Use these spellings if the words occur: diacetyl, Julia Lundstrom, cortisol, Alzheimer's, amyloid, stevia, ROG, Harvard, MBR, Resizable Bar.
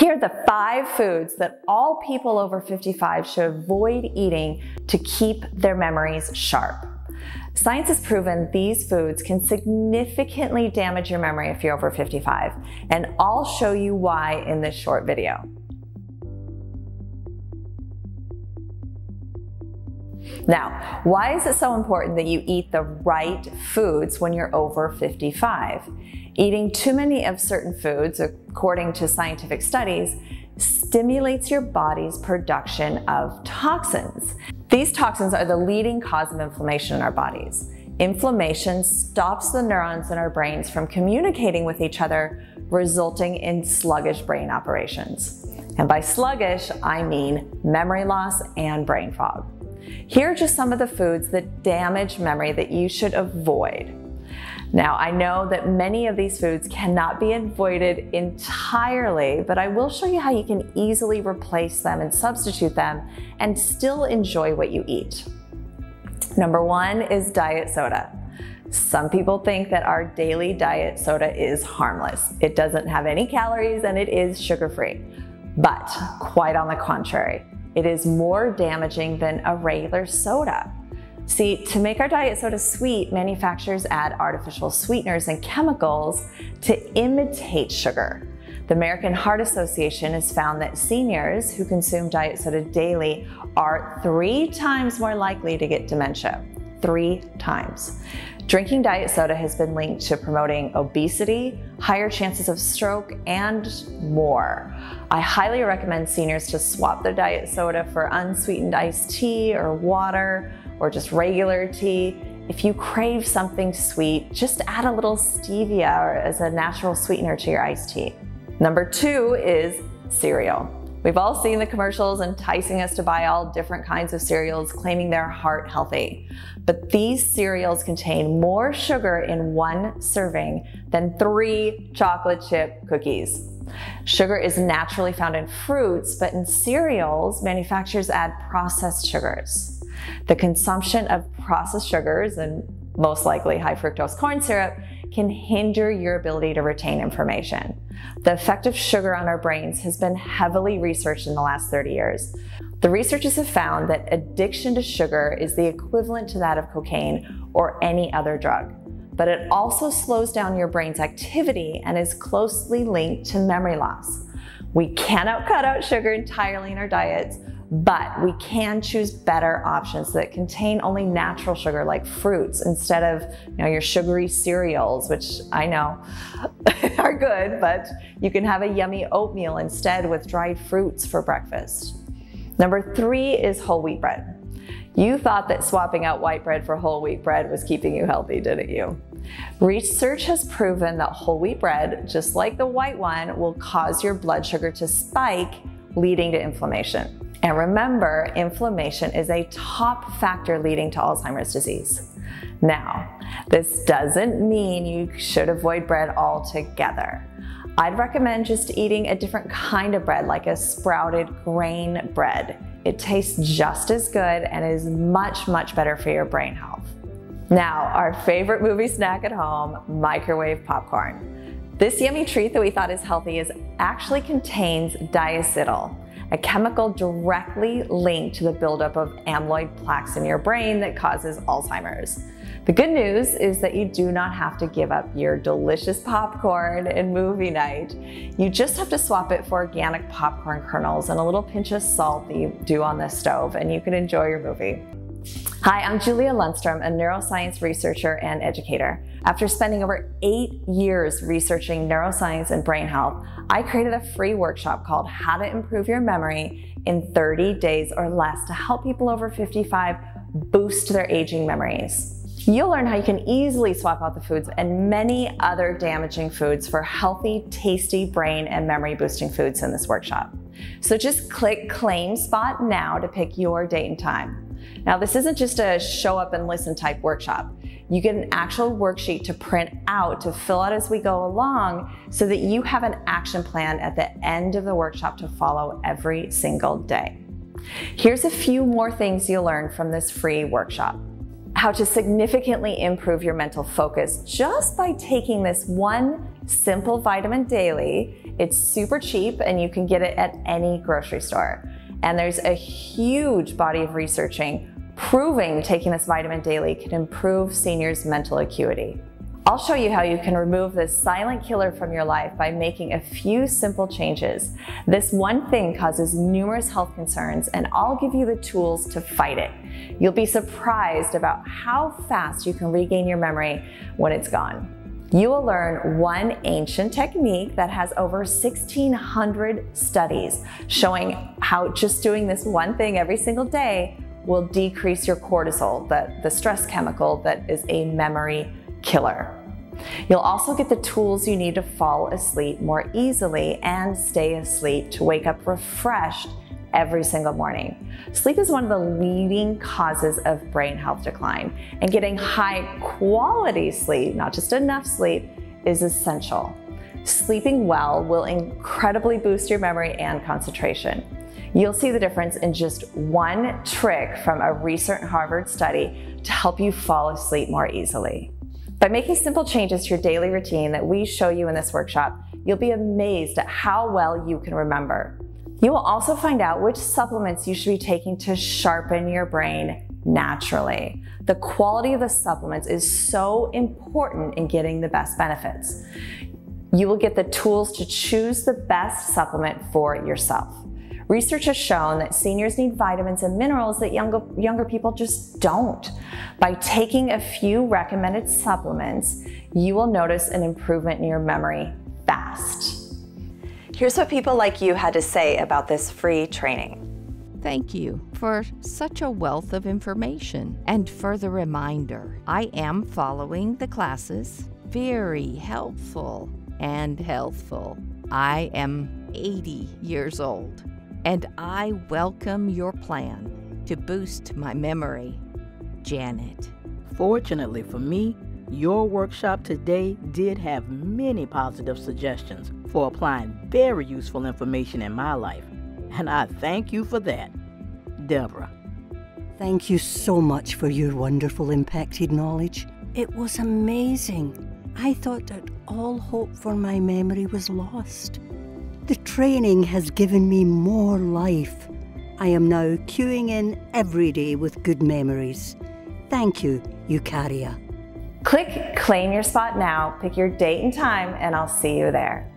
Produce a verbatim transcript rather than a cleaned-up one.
Here are the five foods that all people over fifty-five should avoid eating to keep their memories sharp. Science has proven these foods can significantly damage your memory if you're over fifty-five, and I'll show you why in this short video. Now, why is it so important that you eat the right foods when you're over fifty-five? Eating too many of certain foods, according to scientific studies, stimulates your body's production of toxins. These toxins are the leading cause of inflammation in our bodies. Inflammation stops the neurons in our brains from communicating with each other, resulting in sluggish brain operations. And by sluggish, I mean memory loss and brain fog. Here are just some of the foods that damage memory that you should avoid. Now, I know that many of these foods cannot be avoided entirely, but I will show you how you can easily replace them and substitute them and still enjoy what you eat. Number one is diet soda. Some people think that our daily diet soda is harmless. It doesn't have any calories and it is sugar-free, but quite on the contrary. It is more damaging than a regular soda. See, to make our diet soda sweet, manufacturers add artificial sweeteners and chemicals to imitate sugar. The American Heart Association has found that seniors who consume diet soda daily are three times more likely to get dementia. Three times. Drinking diet soda has been linked to promoting obesity, higher chances of stroke, and more. I highly recommend seniors to swap their diet soda for unsweetened iced tea or water or just regular tea. If you crave something sweet, just add a little stevia or as a natural sweetener to your iced tea. Number two is cereal. We've all seen the commercials enticing us to buy all different kinds of cereals, claiming they're heart healthy. But these cereals contain more sugar in one serving than three chocolate chip cookies. Sugar is naturally found in fruits, but in cereals, manufacturers add processed sugars. The consumption of processed sugars, and most likely high fructose corn syrup, can hinder your ability to retain information. The effect of sugar on our brains has been heavily researched in the last thirty years. The researchers have found that addiction to sugar is the equivalent to that of cocaine or any other drug, but it also slows down your brain's activity and is closely linked to memory loss. We cannot cut out sugar entirely in our diets, but we can choose better options that contain only natural sugar like fruits instead of you know, your sugary cereals, which I know are good, but you can have a yummy oatmeal instead with dried fruits for breakfast. Number three is whole wheat bread. You thought that swapping out white bread for whole wheat bread was keeping you healthy, didn't you? Research has proven that whole wheat bread, just like the white one, will cause your blood sugar to spike, leading to inflammation. And remember, inflammation is a top factor leading to Alzheimer's disease. Now, this doesn't mean you should avoid bread altogether. I'd recommend just eating a different kind of bread, like a sprouted grain bread. It tastes just as good and is much, much better for your brain health. Now, our favorite movie snack at home, microwave popcorn. This yummy treat that we thought is healthy is actually contains diacetyl, a chemical directly linked to the buildup of amyloid plaques in your brain that causes Alzheimer's. The good news is that you do not have to give up your delicious popcorn and movie night. You just have to swap it for organic popcorn kernels and a little pinch of salt that you do on the stove, and you can enjoy your movie. Hi, I'm Julia Lundstrom, a neuroscience researcher and educator. After spending over eight years researching neuroscience and brain health, I created a free workshop called How to Improve Your Memory in thirty days or Less to help people over fifty-five boost their aging memories. You'll learn how you can easily swap out the foods and many other damaging foods for healthy, tasty brain and memory boosting foods in this workshop. So just click Claim Spot now to pick your date and time. Now, this isn't just a show up and listen type workshop. You get an actual worksheet to print out, to fill out as we go along, so that you have an action plan at the end of the workshop to follow every single day. Here's a few more things you'll learn from this free workshop. How to significantly improve your mental focus just by taking this one simple vitamin daily It's super cheap and you can get it at any grocery store. And there's a huge body of researching proving taking this vitamin daily can improve seniors' mental acuity. I'll show you how you can remove this silent killer from your life by making a few simple changes. This one thing causes numerous health concerns, and I'll give you the tools to fight it. You'll be surprised about how fast you can regain your memory when it's gone. You will learn one ancient technique that has over sixteen hundred studies showing how just doing this one thing every single day will decrease your cortisol, the, the stress chemical that is a memory killer. You'll also get the tools you need to fall asleep more easily and stay asleep to wake up refreshed every single morning. Sleep is one of the leading causes of brain health decline, and getting high quality sleep, not just enough sleep, is essential. Sleeping well will incredibly boost your memory and concentration. You'll see the difference in just one trick from a recent Harvard study to help you fall asleep more easily. By making simple changes to your daily routine that we show you in this workshop, you'll be amazed at how well you can remember. You will also find out which supplements you should be taking to sharpen your brain naturally. The quality of the supplements is so important in getting the best benefits. You will get the tools to choose the best supplement for yourself. Research has shown that seniors need vitamins and minerals that younger, younger people just don't. By taking a few recommended supplements, you will notice an improvement in your memory fast. Here's what people like you had to say about this free training. Thank you for such a wealth of information. And for the reminder, I am following the classes. Very helpful and healthful. I am eighty years old. And I welcome your plan to boost my memory, Janet. Fortunately for me, your workshop today did have many positive suggestions for applying very useful information in my life, and I thank you for that, Deborah. Thank you so much for your wonderful impacted knowledge. It was amazing. I thought that all hope for my memory was lost. The training has given me more life. I am now queuing in every day with good memories. Thank you, Eukarya. Click Claim Your Spot now, pick your date and time, and I'll see you there.